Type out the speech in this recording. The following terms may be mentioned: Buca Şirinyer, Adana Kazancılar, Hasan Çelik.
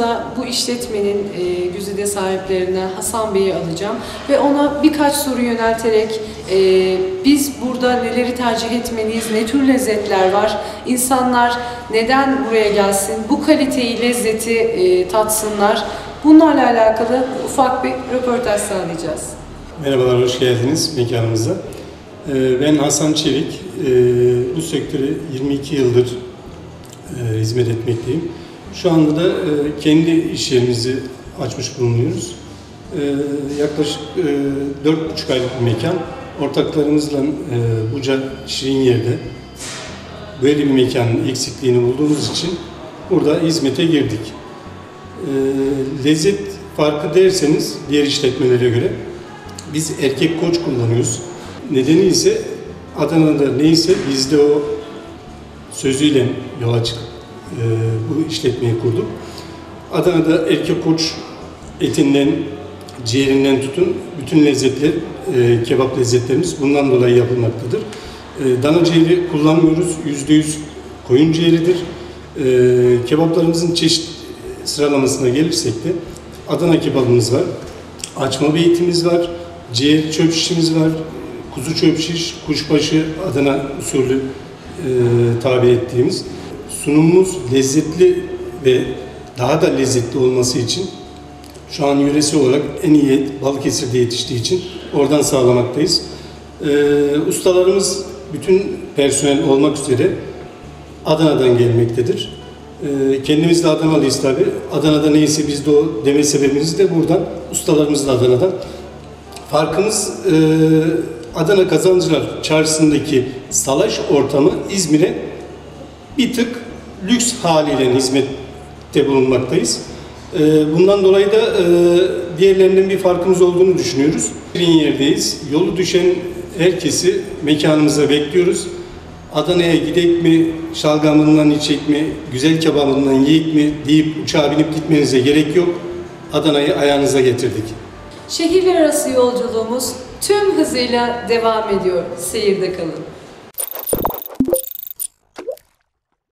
yanımıza bu işletmenin güzide sahiplerine Hasan Bey'i alacağım ve ona birkaç soru yönelterek biz burada neleri tercih etmeliyiz, ne tür lezzetler var, insanlar neden buraya gelsin, bu kaliteyi, lezzeti tatsınlar. Bunlarla alakalı ufak bir röportaj sağlayacağız. Merhabalar, hoş geldiniz mekanımıza. Ben Hasan Çelik, bu sektöre 22 yıldır hizmet etmekteyim. Şu anda da kendi iş yerimizi açmış bulunuyoruz. Yaklaşık 4,5 aylık bir mekan. Ortaklarımızla Buca Şirinyer'de böyle bir mekanın eksikliğini bulduğumuz için burada hizmete girdik. Lezzet farkı derseniz diğer işletmelere göre biz erkek koç kullanıyoruz. Nedeni ise Adana'da neyse bizde o sözüyle yola çıkıp bu işletmeyi kurduk. Adana'da erkek koç etinden, ciğerinden tutun bütün lezzetler, kebap lezzetlerimiz bundan dolayı yapılmaktadır. Dana ciğeri kullanmıyoruz, %100 koyun ciğeridir. Kebaplarımızın çeşit sıralamasına gelirsek de Adana kebabımız var, açma bir etimiz var, ciğer çöp şişimiz var, kuzu çöp şiş, kuşbaşı Adana usulü tabi ettiğimiz. Sunumumuz lezzetli ve daha da lezzetli olması için şu an yöresi olarak en iyi et Balıkesir'de yetiştiği için oradan sağlamaktayız. Ustalarımız bütün personel olmak üzere Adana'dan gelmektedir. Kendimiz de Adanalıyız tabi. Adana'da neyse biz de o deme sebebimiz de buradan. Ustalarımız da Adana'dan. Farkımız Adana Kazancılar çarşısındaki salaş ortamı İzmir'e bir tık lüks haliyle hizmette bulunmaktayız. Bundan dolayı da diğerlerinden bir farkımız olduğunu düşünüyoruz. Şirinyere'deyiz. Yolu düşen herkesi mekanımıza bekliyoruz. Adana'ya gidek mi, şalgamından içek mi, güzel kebabından yiyek mi deyip uçağa binip gitmenize gerek yok. Adana'yı ayağınıza getirdik. Şehirler arası yolculuğumuz tüm hızıyla devam ediyor. Seyirde kalın.